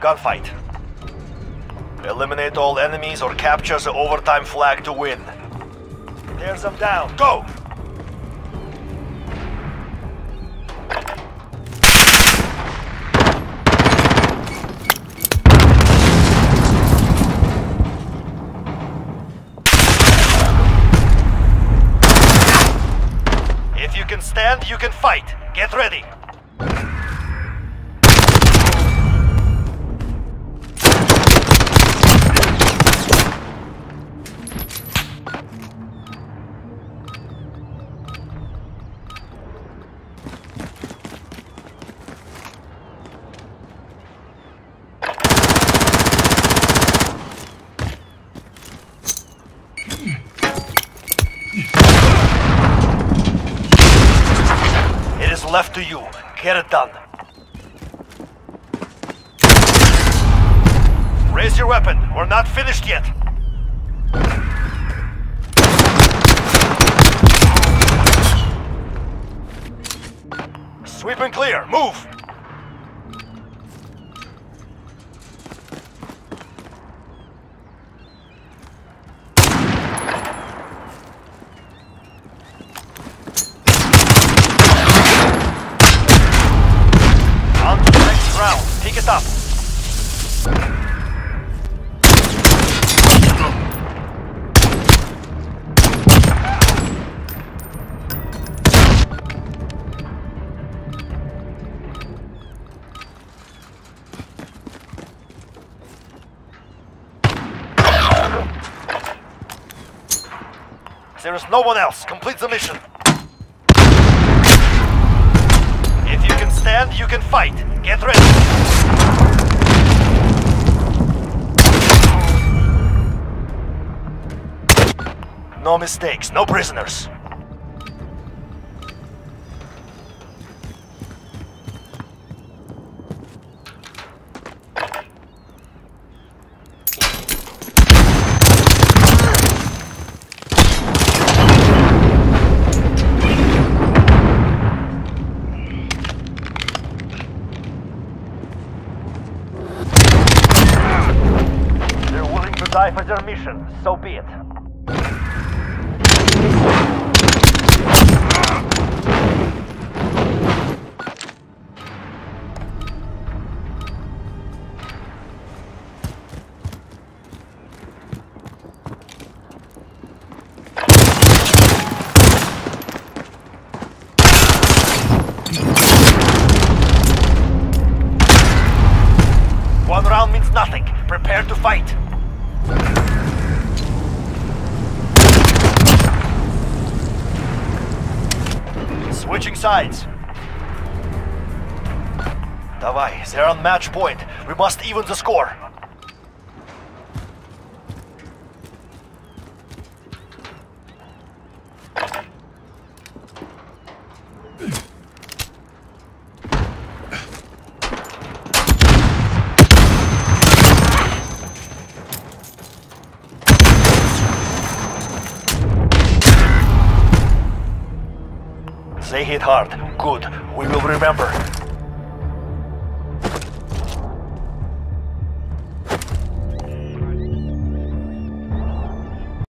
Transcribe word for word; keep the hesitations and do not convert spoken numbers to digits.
Gunfight. Eliminate all enemies or capture the overtime flag to win. Tear them down. Go! If you can stand, you can fight. Get ready. Left to you. Get it done. Raise your weapon. We're not finished yet. Sweep and clear. Move. Pick it up. There is no one else. Complete the mission. If you can stand, you can fight. Get ready. No mistakes, no prisoners. They're willing to die for their mission, so be it. One round means nothing. Prepare to fight. Switching sides. Давай, they're on match point. We must even the score. They hit hard. Good. We will remember.